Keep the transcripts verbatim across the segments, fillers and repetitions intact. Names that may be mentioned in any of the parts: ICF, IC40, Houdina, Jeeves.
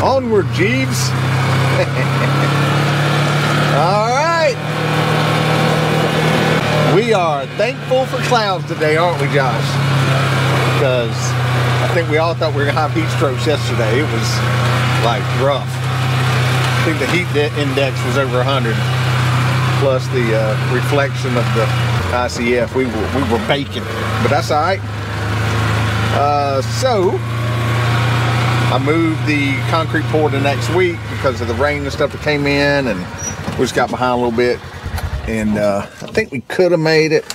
Onward, Jeeves. All right. We are thankful for clouds today, aren't we, Josh? Because I think we all thought we were going to have heat strokes yesterday. It was, like, rough. I think the heat index was over one hundred. Plus the uh, reflection of the I C F. We were, we were baking. But that's all right. Uh, so... I moved the concrete pour to next week because of the rain and stuff that came in, and we just got behind a little bit, and uh, I think we could have made it.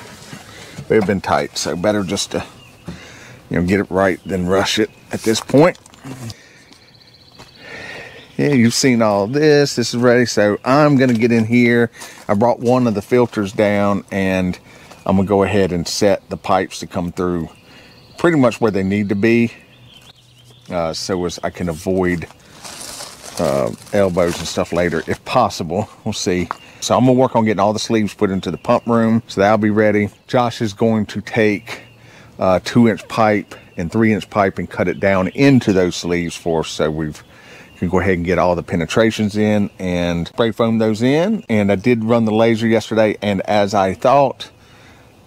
We've been tight, so better just to, you know, get it right than rush it at this point. Yeah, you've seen all this. This is ready, so I'm gonna get in here. I brought one of the filters down, and I'm gonna go ahead and set the pipes to come through pretty much where they need to be. Uh, so as I can avoid uh, elbows and stuff later if possible. We'll see. So I'm gonna work on getting all the sleeves put into the pump room, so that'll be ready. Josh is going to take uh, two inch pipe and three inch pipe and cut it down into those sleeves for us, so we've can go ahead and get all the penetrations in and spray foam those in. And I did run the laser yesterday, and as I thought,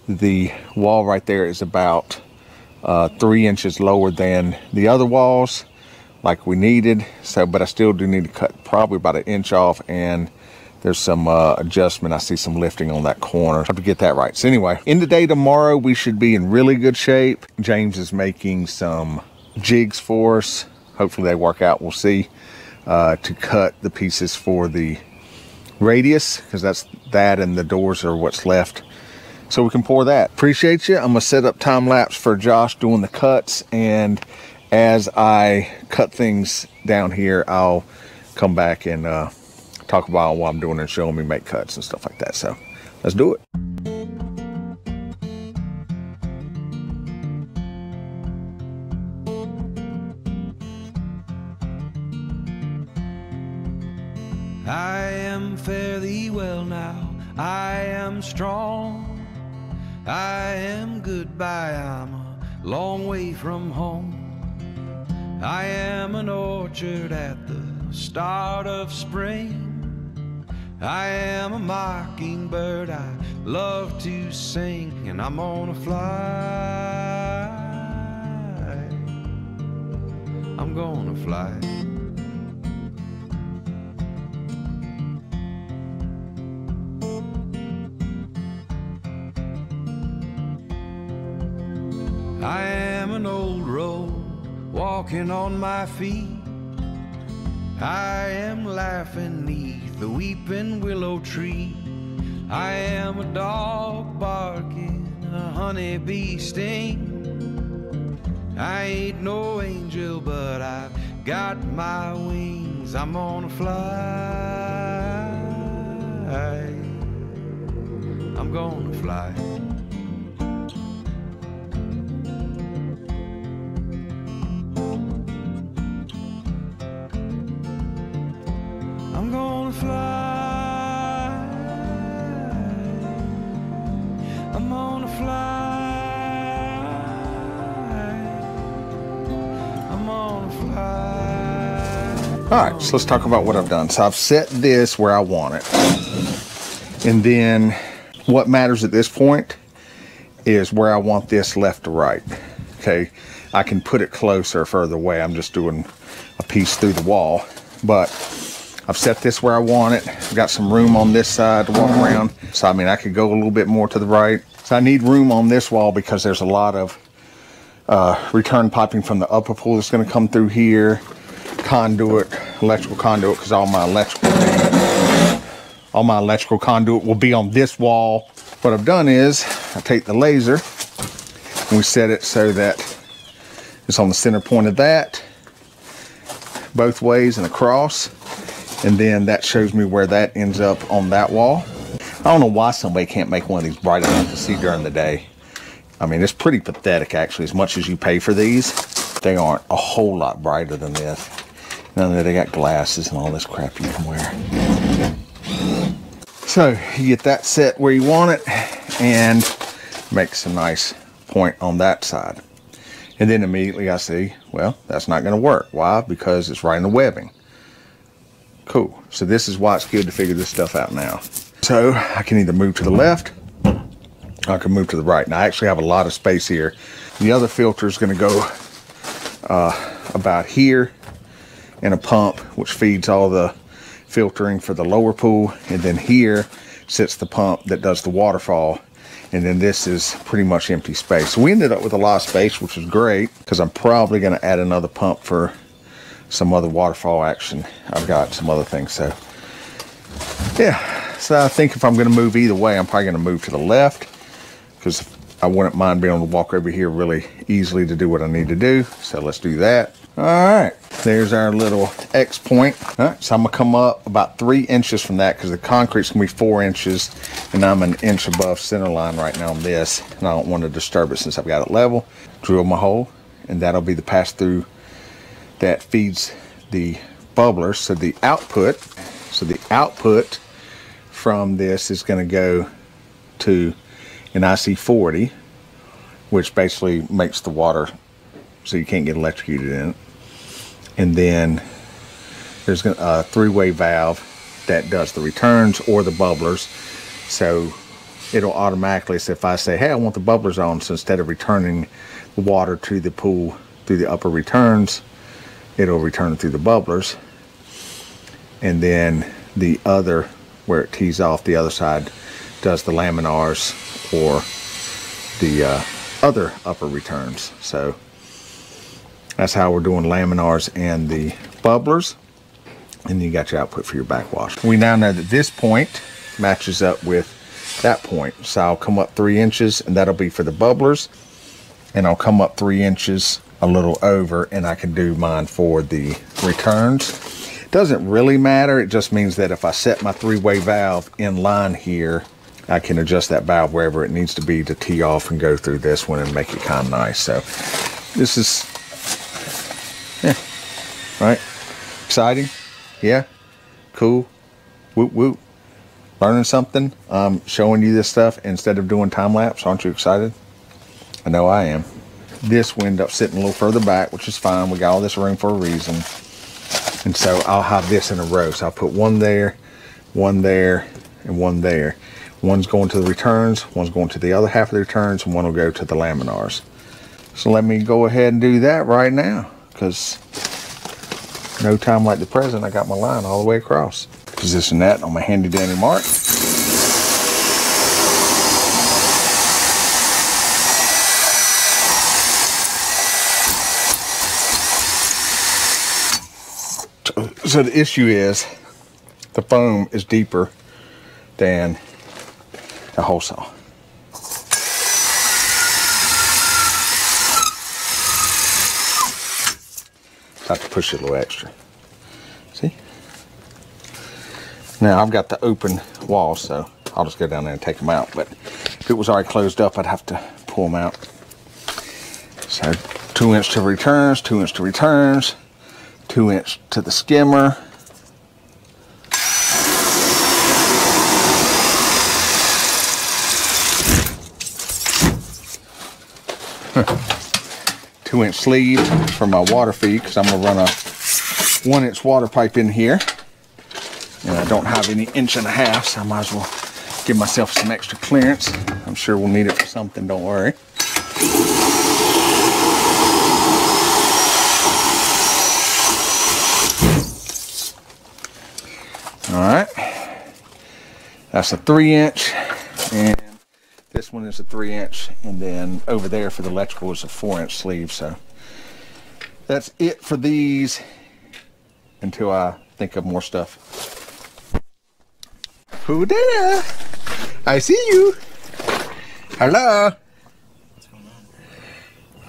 the wall right there is about Uh, three inches lower than the other walls like we needed, so but I still do need to cut probably about an inch off, and there's some uh, adjustment. I see some lifting on that corner. I have to get that right. So anyway, in the day tomorrow we should be in really good shape. James is making some jigs for us. Hopefully they work out. We'll see, uh, to cut the pieces for the radius, because that's that and the doors are what's left. So we can pour that. Appreciate you. I'm gonna set up time lapse for Josh doing the cuts, and as I cut things down here, I'll come back and uh, talk about what I'm doing and showing me make cuts and stuff like that. So let's do it. I am fairly well now. I am strong. I am goodbye, I'm a long way from home. I am an orchard at the start of spring. I am a mockingbird, I love to sing. And I'm gonna fly, I'm gonna fly. I am an old road walking on my feet. I am laughing 'neath the weeping willow tree. I am a dog barking, a honeybee sting. I ain't no angel, but I've got my wings. I'm gonna fly, I'm gonna fly. Alright, so let's talk about what I've done. So I've set this where I want it. And then what matters at this point is where I want this left to right. Okay, I can put it closer or further away. I'm just doing a piece through the wall. But I've set this where I want it. I've got some room on this side to walk around. So I mean, I could go a little bit more to the right. So I need room on this wall because there's a lot of uh, return piping from the upper pool that's going to come through here. Conduit, electrical conduit, because all my electrical all my electrical conduit will be on this wall. What I've done is I take the laser and we set it so that it's on the center point of that both ways and across, and then that shows me where that ends up on that wall. I don't know why somebody can't make one of these bright enough to see during the day. I mean, it's pretty pathetic actually. As much as you pay for these, they aren't a whole lot brighter than this. None of that, they got glasses and all this crap you can wear. So you get that set where you want it and make some nice point on that side. And then immediately I see, well, that's not going to work. Why? Because it's right in the webbing. Cool. So this is why it's good to figure this stuff out now. So I can either move to the left or I can move to the right. And I actually have a lot of space here. The other filter is going to go uh, about here, and a pump which feeds all the filtering for the lower pool. And then here sits the pump that does the waterfall. And then this is pretty much empty space. So we ended up with a lot of space, which is great, because I'm probably going to add another pump for some other waterfall action. I've got some other things. So yeah, so I think if I'm going to move either way, I'm probably going to move to the left, because I wouldn't mind being able to walk over here really easily to do what I need to do. So let's do that. All right, there's our little X point. All right, so I'm gonna come up about three inches from that, because the concrete's gonna be four inches and I'm an inch above center line right now on this, and I don't want to disturb it since I've got it level. Drill my hole, and that'll be the pass through that feeds the bubbler. So the output, so the output from this is gonna go to an I C forty, which basically makes the water so you can't get electrocuted in it. And then there's a three-way valve that does the returns or the bubblers. So it'll automatically, so if I say, hey, I want the bubblers on, so instead of returning the water to the pool through the upper returns, it'll return through the bubblers. And then the other, where it tees off the other side, does the laminars or the uh, other upper returns. So that's how we're doing laminars and the bubblers. And you got your output for your backwash. We now know that this point matches up with that point. So I'll come up three inches and that'll be for the bubblers. And I'll come up three inches a little over, and I can do mine for the returns. It doesn't really matter. It just means that if I set my three-way valve in line here, I can adjust that valve wherever it needs to be to tee off and go through this one and make it kind of nice. So this is, yeah, right? Exciting? Yeah? Cool? Whoop, whoop. Learning something? Um, showing you this stuff instead of doing time lapse. Aren't you excited? I know I am. This will end up sitting a little further back, which is fine. We got all this room for a reason. And so I'll have this in a row. So I'll put one there, one there, and one there. One's going to the returns, one's going to the other half of the returns, and one will go to the laminars. So let me go ahead and do that right now, because no time like the present. I got my line all the way across. Position that on my handy dandy mark. So the issue is the foam is deeper than the hole saw. I have to push it a little extra. See? Now I've got the open walls, so I'll just go down there and take them out. But if it was already closed up, I'd have to pull them out. So two inch to returns, two inch to returns, two inch to the skimmer. Huh. Two inch sleeve for my water feed, because I'm gonna run a one inch water pipe in here, and I don't have any inch and a half, so I might as well give myself some extra clearance. I'm sure we'll need it for something, don't worry. All right, that's a three inch, and this one is a three inch, and then over there for the electrical is a four inch sleeve. So that's it for these until I think of more stuff. Houdina, I see you. Hello. What's going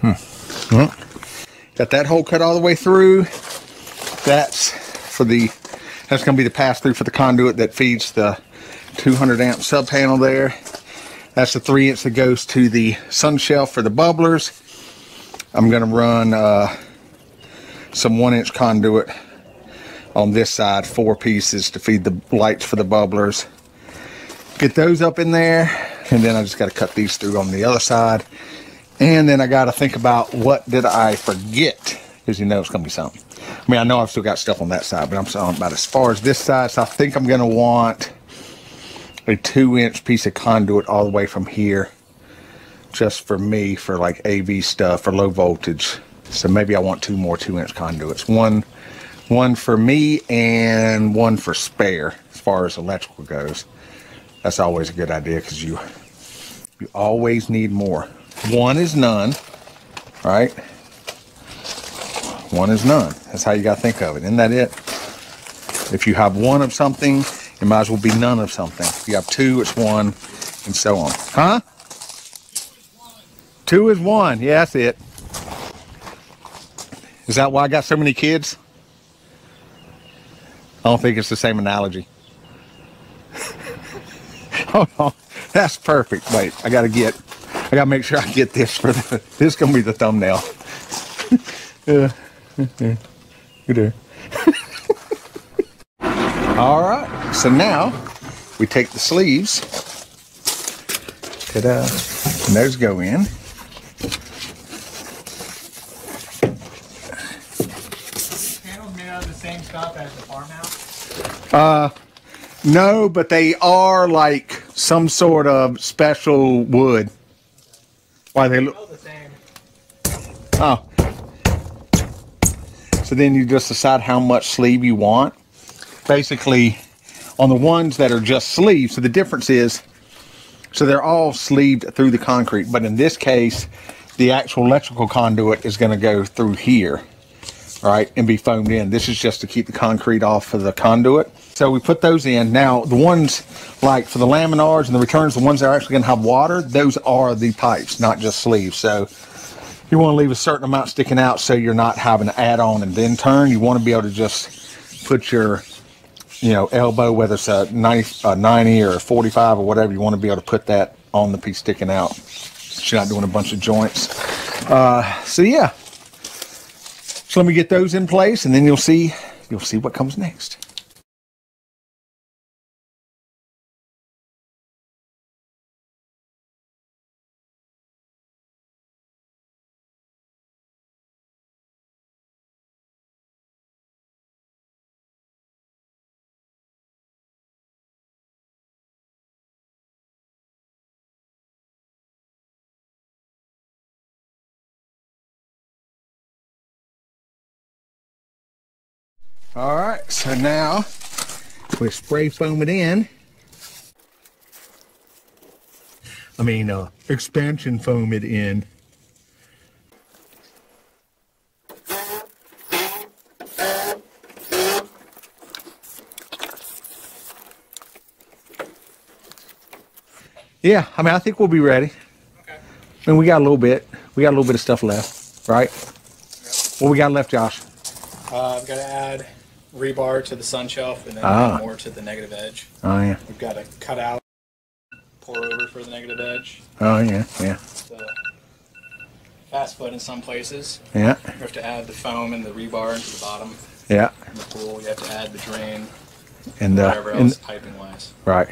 on? Hmm. Well, got that hole cut all the way through. That's for the, that's going to be the pass through for the conduit that feeds the two hundred amp sub panel there. That's the three inch that goes to the sun shelf for the bubblers. I'm going to run uh, some one inch conduit on this side, four pieces to feed the lights for the bubblers. Get those up in there, and then I just got to cut these through on the other side And then I got to think about what did I forget, because you know it's going to be something. I mean, I know I've still got stuff on that side, but I'm talking about as far as this side. So I think I'm going to want a two-inch piece of conduit all the way from here, just for me, for like A V stuff, for low voltage. So maybe I want two more two-inch conduits. One, one for me and one for spare as far as electrical goes. That's always a good idea, because you, you always need more. One is none, right? One is none. That's how you got to think of it. Isn't that it? If you have one of something, it might as well be none of something. If you have two, it's one, and so on. Huh? Two is one. Yeah, that's it. Is that why I got so many kids? I don't think it's the same analogy. Hold on. That's perfect. Wait, I got to get... I gotta make sure I get this for the, this is gonna be the thumbnail. uh, okay. You're there. All right, so now we take the sleeves. Ta-da. And those go in. Panels made out of the same stuff as the farmhouse? Uh, no, but they are like some sort of special wood. Why they look the same. Oh. So then you just decide how much sleeve you want. Basically, on the ones that are just sleeves, so the difference is, so they're all sleeved through the concrete, but in this case, the actual electrical conduit is going to go through here, right, and be foamed in. This is just to keep the concrete off of the conduit. So we put those in. Now, the ones like for the laminars and the returns, the ones that are actually going to have water, those are the pipes, not just sleeves. So you want to leave a certain amount sticking out so you're not having to add on and then turn. You want to be able to just put your, you know, elbow, whether it's a ninety, a ninety or a forty-five or whatever, you want to be able to put that on the piece sticking out. So you're not doing a bunch of joints. Uh, so, yeah. So let me get those in place, and then you'll see, you'll see what comes next. All right, so now we spray foam it in. I mean, uh, expansion foam it in. Yeah, I mean, I think we'll be ready. Okay. And we got a little bit. We got a little bit of stuff left, right? Yep. What we got left, Josh? Uh, I've got to add rebar to the sun shelf, and then ah. more to the negative edge. Oh yeah. We've got to cut out, pour over for the negative edge. Oh yeah, yeah. So fast foot in some places. Yeah. You have to add the foam and the rebar into the bottom. Yeah. In the pool, you have to add the drain. And the, whatever else, piping wise. Right.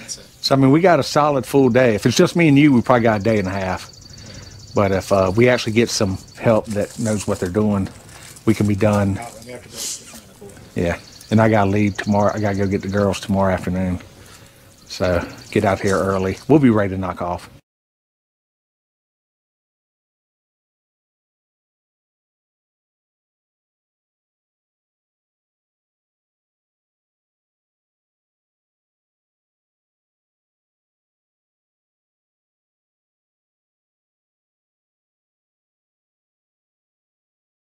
That's it. So I mean, we got a solid full day. If it's just me and you, we probably got a day and a half. Yeah. But if uh, we actually get some help that knows what they're doing, we can be done. Yeah, and I gotta leave tomorrow. I gotta go get the girls tomorrow afternoon. So get out here early. We'll be ready to knock off.